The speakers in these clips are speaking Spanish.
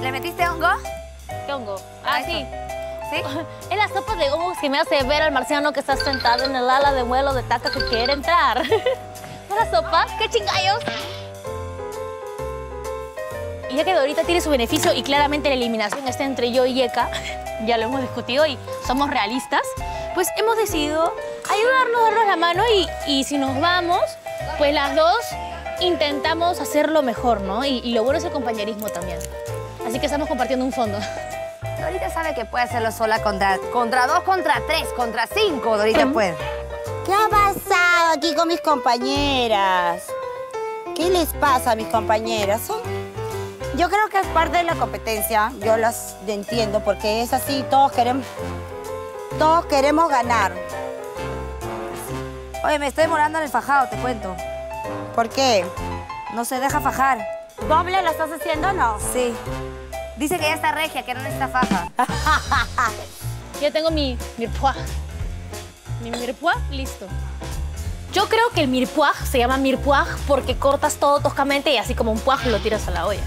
¿Le metiste hongo? ¿Qué hongo? Ah, sí. ¿Sí? Es la sopa de hongos que me hace ver al marciano que está sentado en el ala de vuelo de taca que quiere entrar. ¿Una sopa? ¡Qué chingallos! Y ya que Dorita tiene su beneficio y claramente la eliminación está entre yo y Yeka, ya lo hemos discutido y somos realistas, pues hemos decidido ayudarnos, darnos la mano y si nos vamos, pues las dos intentamos hacerlo mejor, ¿no? Y lo bueno es el compañerismo también. Así que estamos compartiendo un fondo. Dorita sabe que puede hacerlo sola contra dos, contra tres, contra cinco. Dorita puede. ¿Qué ha pasado aquí con mis compañeras? ¿Qué les pasa a mis compañeras? Yo creo que es parte de la competencia, yo las entiendo, porque es así, todos queremos ganar. Oye, me estoy demorando en el fajado, te cuento. ¿Por qué? No se deja fajar. ¿Doble lo estás haciendo o no? Sí. Dice que ya está regia, que no necesita faja. Yo tengo mi mirepoix. Mi mirepoix, listo. Yo creo que el mirepoix se llama mirepoix porque cortas todo toscamente y así como un poij lo tiras a la olla.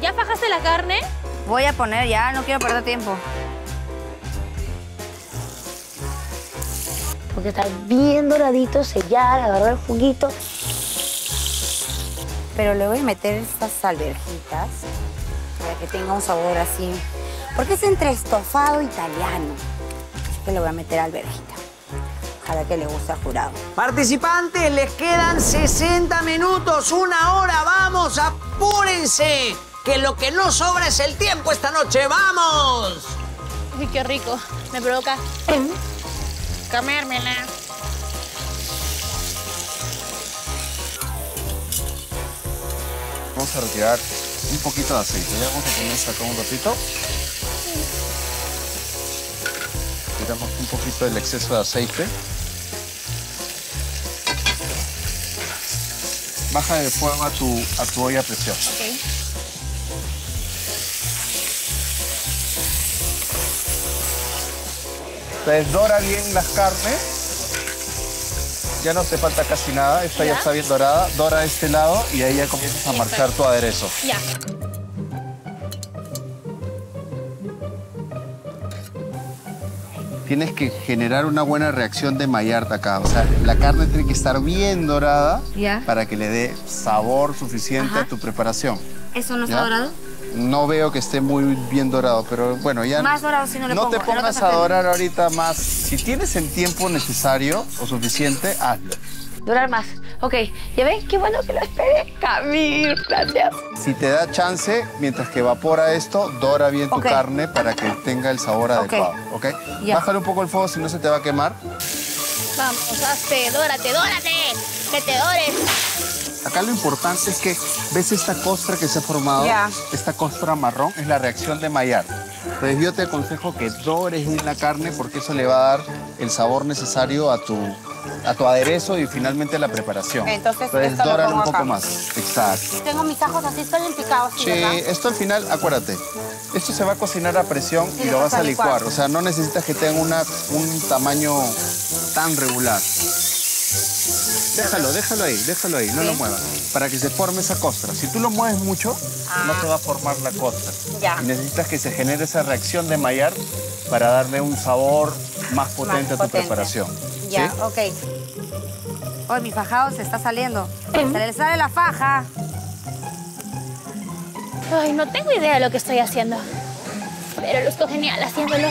¿Ya fajaste la carne? Voy a poner ya, no quiero perder tiempo. Porque está bien doradito, sellar, agarrar el juguito. Pero le voy a meter estas alverjitas para que tenga un sabor así. Porque es entre estofado italiano. Así que le voy a meter alverjita. Ojalá que le guste al jurado. Participantes, les quedan 60 minutos, una hora. ¡Vamos, apúrense! Que lo que no sobra es el tiempo esta noche. ¡Vamos! Uy, qué rico. Me provoca comérmela. Vamos a retirar un poquito de aceite. Ya vamos a poner acá un ratito. Tiramos un poquito del exceso de aceite. Baja el fuego a tu olla a presión. Okay. Entonces dora bien las carnes. Ya no te falta casi nada. Esta ya está bien dorada. Dora este lado y ahí ya comienzas a marchar tu aderezo. Ya. Tienes que generar una buena reacción de Maillard acá. O sea, la carne tiene que estar bien dorada para que le dé sabor suficiente a tu preparación. ¿Eso no está dorado? No veo que esté muy bien dorado, pero bueno, ya... Más dorado si no le pongo. No te pongas a dorar ahorita más. Si tienes el tiempo necesario o suficiente, hazlo. Dorar más. Ok. ¿Ya ven? Qué bueno que lo esperé. Camil, gracias. Si te da chance, mientras que evapora esto, dora bien tu carne para que tenga el sabor adecuado. ¿Ok? Yeah. Bájale un poco el fuego, si no se te va a quemar. Vamos, hazte, dórate, dórate. Que te dores. Acá lo importante es que, ¿ves esta costra que se ha formado? Esta costra marrón es la reacción de Maillard. Entonces yo te aconsejo que dores bien la carne porque eso le va a dar el sabor necesario a tu aderezo y finalmente la preparación. Entonces doran un poco más. Exacto. Tengo mis ajos así, están picados. Sí, esto al final, acuérdate, esto se va a cocinar a presión y lo vas a licuar. O sea, no necesitas que tenga un tamaño tan regular. Déjalo ahí, no lo muevas. Para que se forme esa costra. Si tú lo mueves mucho, no te va a formar la costra. Y necesitas que se genere esa reacción de Maillard para darle un sabor más potente a tu preparación. Ya, ok. Hoy mi fajado se está saliendo. Se le sale la faja. Ay, no tengo idea de lo que estoy haciendo. Pero lo estoy genial haciéndolo.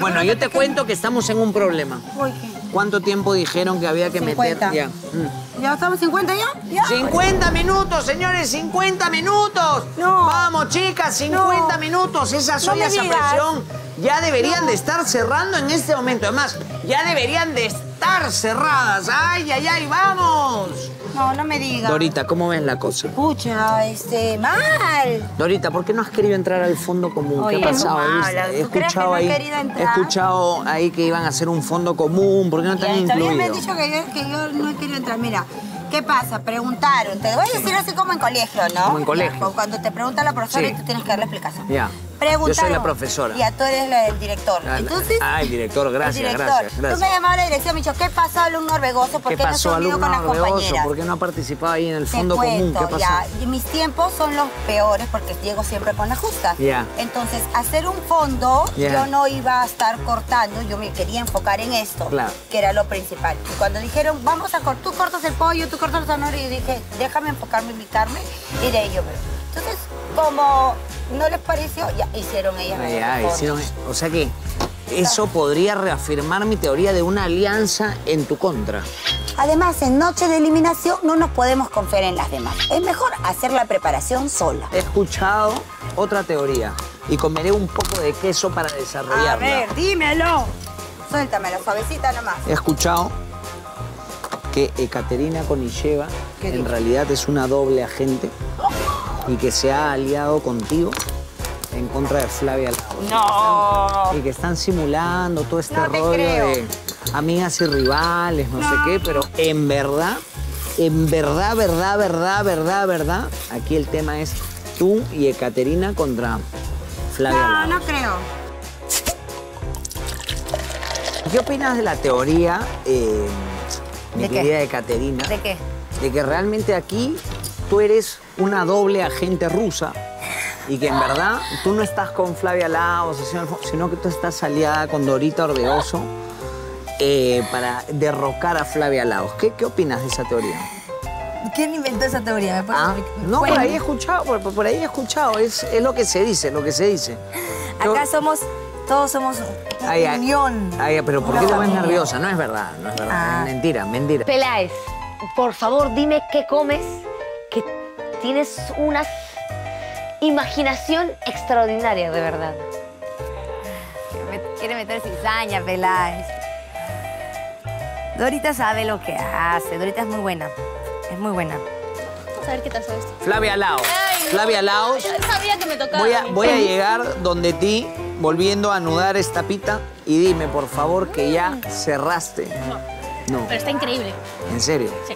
Bueno, yo te cuento que estamos en un problema. ¿Por qué? ¿Cuánto tiempo dijeron que había que 50. Meter? Ya. ¿Ya estamos 50 ya? ¿Ya? 50 minutos, señores, 50 minutos. No. Vamos, chicas, 50 minutos. Esas ollas a presión ya deberían de estar cerrando en este momento. Además, ya deberían de estar cerradas. ¡Ay, ay, ay! ¡Vamos! No, no me digas. Dorita, ¿cómo ves la cosa? Pucha, mal. Dorita, ¿por qué no has querido entrar al fondo común? Oye, ¿qué ha pasado? He escuchado ahí que iban a hacer un fondo común. ¿Por qué no te han incluido? Me han dicho que yo no he querido entrar. Mira, ¿qué pasa? Preguntaron. Te voy a decir así como en colegio, ¿no? Como en colegio. Cuando te pregunta la profesora y tú tienes que darle explicación. Ya. Preguntaron. Yo soy la profesora. Y a tú eres el director. Entonces, el director, gracias. Tú me llamabas a la dirección, me dijo, ¿qué pasó al alumno Orbegoso? ¿Por qué no se unió con las compañeras? ¿Por qué no ha participado ahí en el fondo común? ¿Qué pasó? Ya. Y mis tiempos son los peores porque llego siempre con la justa. Yeah. Entonces, hacer un fondo, yo no iba a estar cortando, yo me quería enfocar en esto, que era lo principal. Y cuando dijeron, vamos a cortar, tú cortas el pollo, tú cortas los zanahorias, y dije, déjame enfocarme en mi carne y de ello. Entonces, como no les pareció, ya hicieron ellas. O sea que eso podría reafirmar mi teoría de una alianza en tu contra. Además, en noche de eliminación no nos podemos confiar en las demás. Es mejor hacer la preparación sola. He escuchado otra teoría y comeré un poco de queso para desarrollarla. A ver, dímelo. Suéltamelo, suavecita nomás. He escuchado que Ekaterina Konisheva en realidad es una doble agente y que se ha aliado contigo en contra de Flavia Lago. ¡No! Y que están simulando todo este rollo de amigas y rivales, no sé qué, pero en verdad, aquí el tema es tú y Ekaterina contra Flavia Lago. No, no creo. ¿Qué opinas de la teoría, mi querida Ekaterina? ¿De qué? De que realmente aquí tú eres una doble agente rusa y que en verdad tú no estás con Flavia Lago, sino que tú estás aliada con Dorita Orbegoso para derrocar a Flavia Lago. ¿Qué opinas de esa teoría? ¿Quién inventó esa teoría? No, por ahí he escuchado, es lo que se dice, Acá somos... Todos somos un unión. Pero ¿por qué te ves nerviosa? No es verdad, es mentira, Peláez, por favor, dime qué comes, que tienes una imaginación extraordinaria, de verdad. Quiere meter cizaña, Peláez. Dorita sabe lo que hace, Dorita es muy buena, Vamos a ver qué tal sabes. Flavia Lago, yo sabía que me tocaba. Voy a llegar donde ti... Volviendo a anudar esta pita y dime, por favor, que ya cerraste. No. Pero está increíble. ¿En serio? Sí.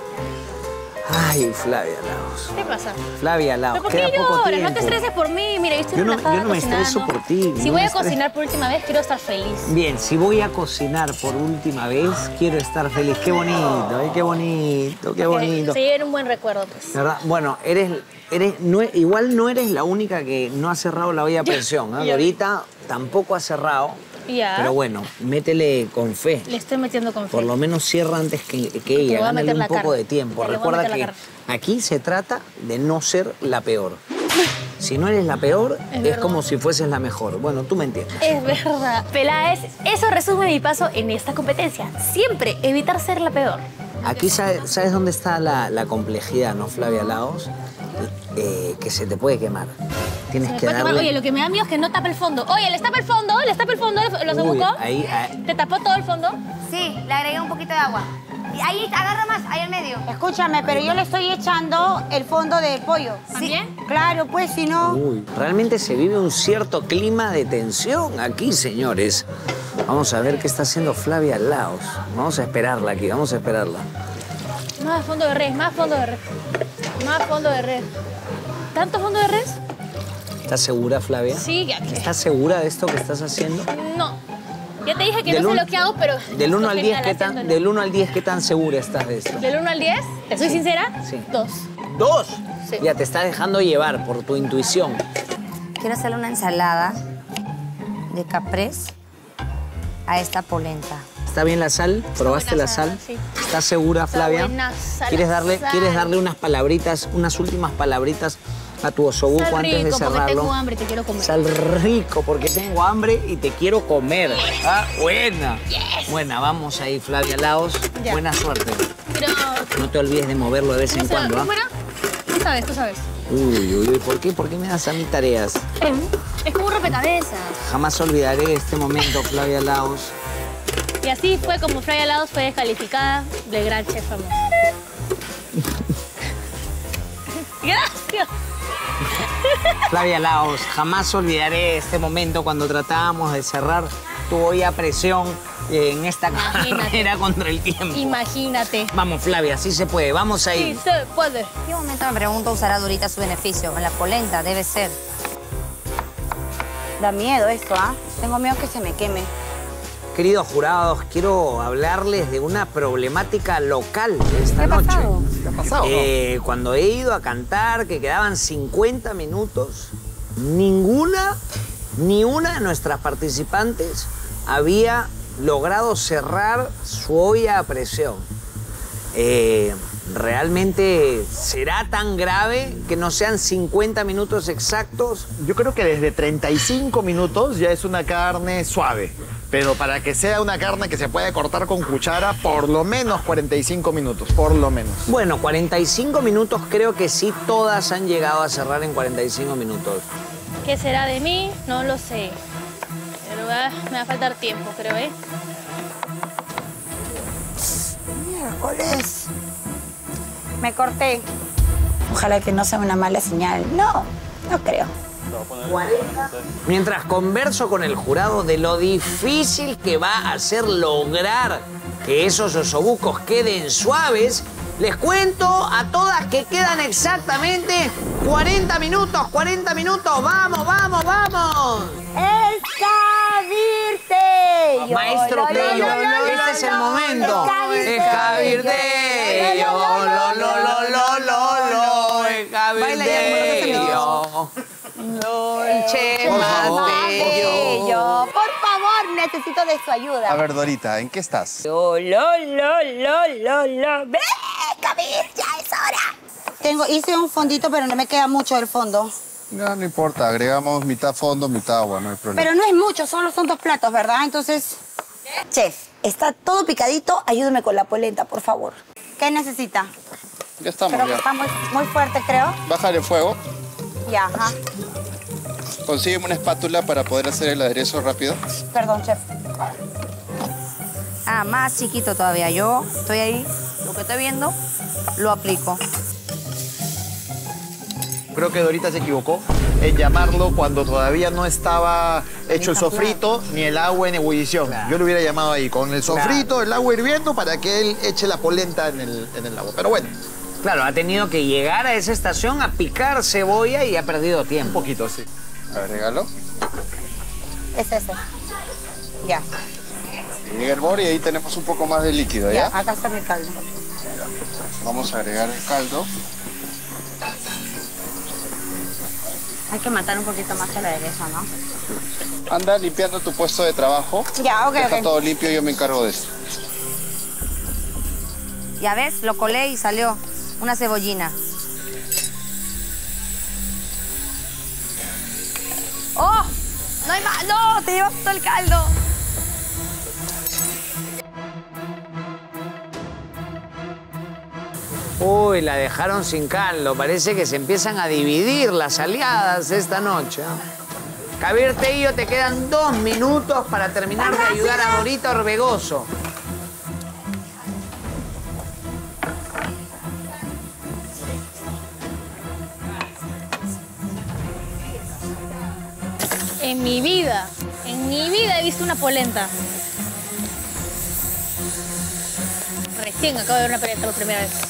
Ay, Flavia Lago. ¿Qué pasa? Flavia Lago, queda poco tiempo. No te estreses por mí. Mira, yo estoy relajada. Yo no me estreso por ti. Si voy a cocinar por última vez, quiero estar feliz. Bien, si voy a cocinar por última vez, quiero estar feliz. Qué bonito, qué bonito, Sí, era un buen recuerdo, pues. ¿Verdad? Bueno, igual no eres la única que no ha cerrado la olla a presión, ¿eh? Dorita tampoco ha cerrado, pero bueno, métele con fe. Le estoy metiendo con fe. Por lo menos cierra antes que ella, gánale un poco de tiempo. Recuerda que aquí se trata de no ser la peor. Si no eres la peor, es como si fueses la mejor. Bueno, tú me entiendes. Es verdad. Peláez, eso resume mi paso en esta competencia. Siempre evitar ser la peor. Aquí sabes dónde está la complejidad, ¿no, Flavia Lago? Que se te puede quemar. Tienes que darle... Oye, lo que me da miedo es que no tapa el fondo. Oye, ¿les tapa el fondo? ¿Lo osobuco? ¿Te tapó todo el fondo? Sí, le agregué un poquito de agua. Ahí, agarra más, ahí al medio. Escúchame, pero yo le estoy echando el fondo del pollo. ¿También? Sí, claro, pues, si no... Realmente se vive un cierto clima de tensión aquí, señores. Vamos a ver qué está haciendo Flavia Lago. Vamos a esperarla aquí, Más fondo de res, ¿Tanto fondo de res? ¿Estás segura, Flavia? Sí, ya que... ¿Estás segura de esto que estás haciendo? No. Ya te dije que no sé lo que hago, pero... Del 1 al 10, del 1 al 10, ¿qué tan segura estás de esto? Del 1 al 10, ¿te soy sincera? Sí. 2. ¿2? Sí. Ya te estás dejando llevar por tu intuición. Quiero hacerle una ensalada de caprés a esta polenta. ¿Está bien la sal? ¿Probaste la sal? Sí. ¿Estás segura, Flavia? ¿Quieres darle unas palabritas, unas últimas palabritas a tu osobuco antes de cerrarlo? Sal rico, porque tengo hambre y te quiero comer. Sal rico, porque tengo hambre y te quiero comer. Yes. Ah, buena. Yes. Buena, vamos ahí, Flavia Lago. Buena suerte. Pero... No te olvides de moverlo de vez en cuando, ¿ah? Tú sabes, Uy, uy, uy, ¿por qué? ¿Por qué me das a mí tareas? Es como un rompecabezas. Jamás olvidaré este momento, Flavia Lago. Y así fue como Flavia Lago fue descalificada de Gran Chef Famoso. ¡Gracias! Flavia Lago, jamás olvidaré este momento cuando tratábamos de cerrar tu olla a presión en esta carrera contra el tiempo. Imagínate. Vamos, Flavia, sí se puede, vamos ahí. Sí, se puede. ¿En qué momento, me pregunto, usará Dorita su beneficio? En la polenta, debe ser. Da miedo esto, ¿ah? Tengo miedo que se me queme. Queridos jurados, quiero hablarles de una problemática local de esta noche. ¿Qué ha pasado? Cuando he ido a cantar, que quedaban 50 minutos, ni una de nuestras participantes había logrado cerrar su olla a presión. ¿Realmente será tan grave que no sean 50 minutos exactos? Yo creo que desde 35 minutos ya es una carne suave. Pero para que sea una carne que se puede cortar con cuchara, por lo menos 45 minutos, por lo menos. Bueno, 45 minutos creo que sí, todas han llegado a cerrar en 45 minutos. ¿Qué será de mí? No lo sé. Pero me va a faltar tiempo, creo, ¿eh? Miércoles. Me corté. Ojalá que no sea una mala señal. No, no creo. 40. Mientras converso con el jurado de lo difícil que va a ser lograr que esos osobucos queden suaves, les cuento a todas que quedan exactamente 40 minutos, 40 minutos. ¡Vamos, vamos, vamos! ¡Escavirte! Maestro Tello, este es el momento. ¡Escavirte! Yo, por favor, necesito de su ayuda. A ver, Dorita, ¿en qué estás? ¡Ven, Camil! ¡Ya es hora! Hice un fondito, pero no me queda mucho del fondo. No, no importa. Agregamos mitad fondo, mitad agua. No hay problema. Pero no es mucho. Solo son 2 platos, ¿verdad? Entonces... ¿Qué? Chef, está todo picadito. Ayúdame con la polenta, por favor. ¿Qué necesita? Ya estamos, creo ya. Que está muy fuerte, creo. Bájale el fuego. Ya, ajá. Consígueme una espátula para poder hacer el aderezo rápido. Perdón, chef. Ah, más chiquito todavía. Yo estoy ahí, lo que estoy viendo, lo aplico. Creo que Dorita se equivocó en llamarlo cuando todavía no estaba hecho el sofrito ni el agua en ebullición. Claro. Yo lo hubiera llamado ahí, con el sofrito, claro, el agua hirviendo para que él eche la polenta en el agua. Pero bueno. Claro, ha tenido que llegar a esa estación a picar cebolla y ha perdido tiempo. Un poquito, sí. Agregalo. Es ese. Ya. Llega el borde y ahí tenemos un poco más de líquido, ¿ya? Ya, acá está mi caldo. Vamos a agregar el caldo. Hay que matar un poquito más el aderezo, ¿no? Anda limpiando tu puesto de trabajo. Ya, ok. Deja todo limpio, yo me encargo de eso. Ya ves, lo colé y salió una cebollina. ¡Oh! ¡No hay más! ¡No! ¡Te llevas todo el caldo! Uy, la dejaron sin caldo. Parece que se empiezan a dividir las aliadas esta noche. Javier Tello, te quedan 2 minutos para terminar de ayudar a Dorita Orbegoso. En mi vida he visto una polenta. Recién acabo de ver una polenta por primera vez.